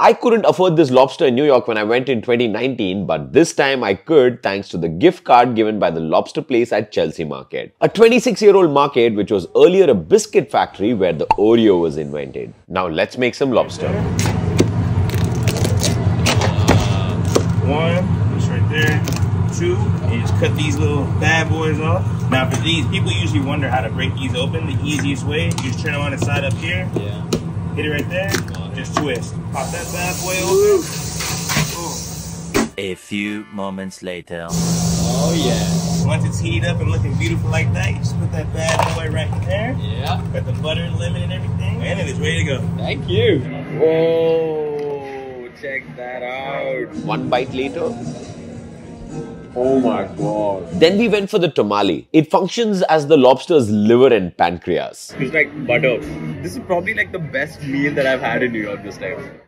I couldn't afford this lobster in New York when I went in 2019, but this time I could thanks to the gift card given by the Lobster Place at Chelsea Market. A 26-year-old market which was earlier a biscuit factory where the Oreo was invented. Now let's make some lobster. One, it's right there. Two, and you just cut these little bad boys off. Now for these, people usually wonder how to break these open. The easiest way, you just turn it on the side up here. Yeah. Hit it right there, just twist. Pop that bad boy open. Oh. A few moments later. Oh yeah. Once it's heated up and looking beautiful like that, you just put that bad boy right in there. Yeah. Got the butter, lemon, and everything. And it is ready to go. Thank you. Whoa, check that out. One bite later. Oh my god. Then we went for the tomalley. It functions as the lobster's liver and pancreas. It's like butter. This is probably like the best meal that I've had in New York this time.